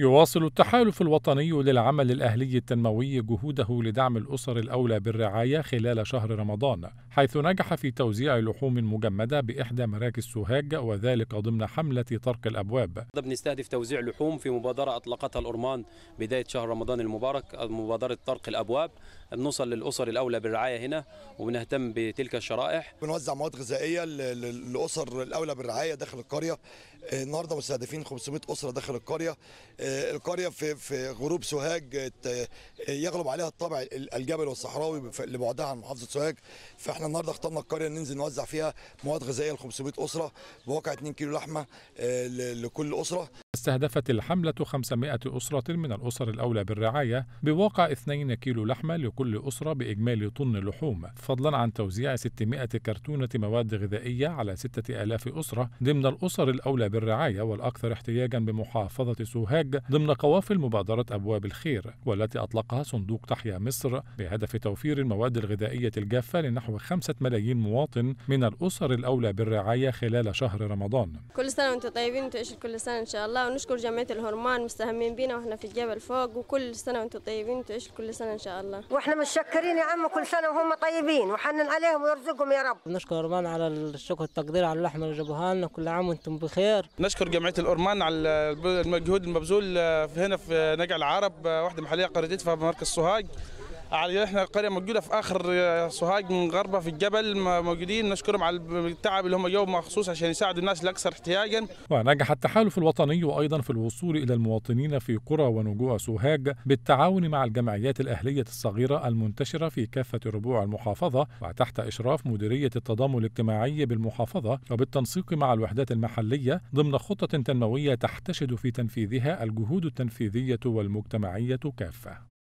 يواصل التحالف الوطني للعمل الأهلي التنموي جهوده لدعم الأسر الأولى بالرعاية خلال شهر رمضان، حيث نجح في توزيع لحوم مجمدة بإحدى مراكز سوهاج، وذلك ضمن حملة طرق الأبواب. بنستهدف توزيع لحوم في مبادرة أطلقتها الأورمان بداية شهر رمضان المبارك، مبادرة طرق الأبواب. بنوصل للأسر الأولى بالرعاية هنا وبنهتم بتلك الشرائح. بنوزع مواد غذائية للأسر الأولى بالرعاية داخل القرية. النهارده مستهدفين 500 أسرة داخل القرية. القرية في غروب سوهاج يغلب عليها الطابع الجبل والصحراوي لبعدها عن محافظة سوهاج، فاحنا النهارده اخترنا القرية ننزل نوزع فيها مواد غذائية ل 500 أسرة بواقع 2 كيلو لحمة لكل أسرة. استهدفت الحملة 500 أسرة من الأسر الأولى بالرعاية بواقع 2 كيلو لحمة لكل أسرة بإجمالي طن لحوم، فضلا عن توزيع 600 كرتونة مواد غذائية على 6000 أسرة ضمن الأسر الأولى بالرعاية، والأكثر احتياجا بمحافظة سوهاج ضمن قوافل مبادرة أبواب الخير، والتي أطلقها صندوق تحيا مصر بهدف توفير المواد الغذائية الجافة لنحو 5 ملايين مواطن من الأسر الأولى بالرعاية خلال شهر رمضان. كل سنة وأنتم طيبين، وأنتم تعيشوا كل سنة إن شاء الله، ونشكر جمعية الأورمان مستهمين بينا وإحنا في الجبل فوق، وكل سنة وأنتم طيبين، وأنتم تعيشوا كل سنة إن شاء الله. وإحنا متشكرين يا عم، كل سنة وهم طيبين، وحنن عليهم ويرزقهم يا رب. نشكر الأورمان على الشكر والتقدير على اللحمة اللي جابوها لنا، كل عام وأنتم بخير. نشكر جمعية الأورمان على المجهود المبذول هنا في نجع العرب، وحدة محلية قريتي في مركز سوهاج، على احنا القريه موجوده في اخر سوهاج من غربه في الجبل موجودين. نشكرهم على التعب اللي هم جابوا مخصوص عشان يساعدوا الناس الاكثر احتياجا. ونجح التحالف الوطني ايضا في الوصول الى المواطنين في قرى ونجوع سوهاج بالتعاون مع الجمعيات الاهليه الصغيره المنتشره في كافه ربوع المحافظه، وتحت اشراف مديريه التضامن الاجتماعي بالمحافظه، وبالتنسيق مع الوحدات المحليه ضمن خطه تنمويه تحتشد في تنفيذها الجهود التنفيذيه والمجتمعيه كافه.